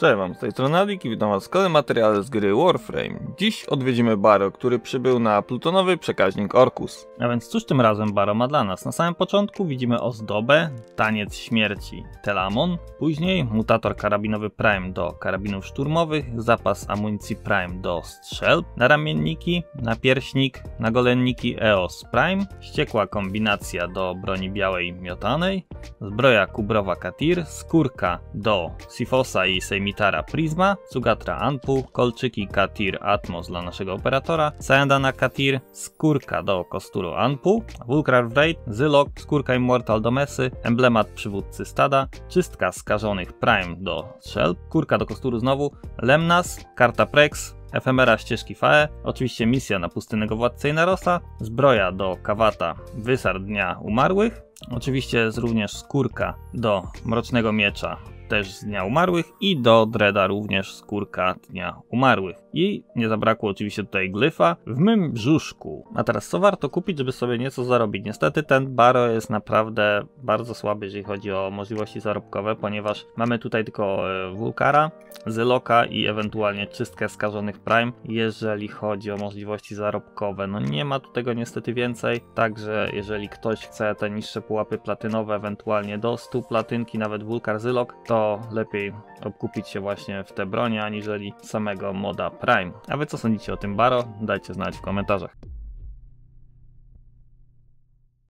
Cześć wam, z tej strony Adik i witam was w kolejnym materiale z gry Warframe. Dziś odwiedzimy Baro, który przybył na plutonowy przekaźnik Orkus. A więc cóż tym razem Baro ma dla nas? Na samym początku widzimy ozdobę, taniec śmierci Telamon, później mutator karabinowy Prime do karabinów szturmowych, zapas amunicji Prime do strzelb, naramienniki, napierśnik, nagolenniki EOS Prime, wściekła kombinacja do broni białej miotanej, zbroja Kubrowa Katir, skórka do Sifosa i Mitara Prisma, Sugatra Anpu, kolczyki Katir Atmos dla naszego operatora, Sajandana Katir, skórka do kosturu Anpu, Vulcra Wraith, Zylok, skórka Immortal do Mesy, Emblemat Przywódcy Stada, Czystka Skażonych Prime do strzelb, skórka do kosturu znowu, Lemnas, Karta Prex, Ephemera Ścieżki Fae, oczywiście misja na pustynnego władcę Inarosa, zbroja do Kawata, Wysar Dnia Umarłych, oczywiście jest również skórka do Mrocznego Miecza, też z Dnia Umarłych i do Dreda również skórka Dnia Umarłych. I nie zabrakło oczywiście tutaj Glyfa w mym brzuszku. A teraz co warto kupić, żeby sobie nieco zarobić? Niestety ten Baro jest naprawdę bardzo słaby, jeżeli chodzi o możliwości zarobkowe, ponieważ mamy tutaj tylko Wulkara, Zyloka i ewentualnie Czystkę Skażonych Prime, jeżeli chodzi o możliwości zarobkowe. No nie ma tu tego niestety więcej, także jeżeli ktoś chce te niższe pułapy platynowe, ewentualnie do 100 platynki, nawet Wulkar, Zylok, to lepiej obkupić się właśnie w te bronie, aniżeli samego moda Prime. A wy co sądzicie o tym Baro? Dajcie znać w komentarzach.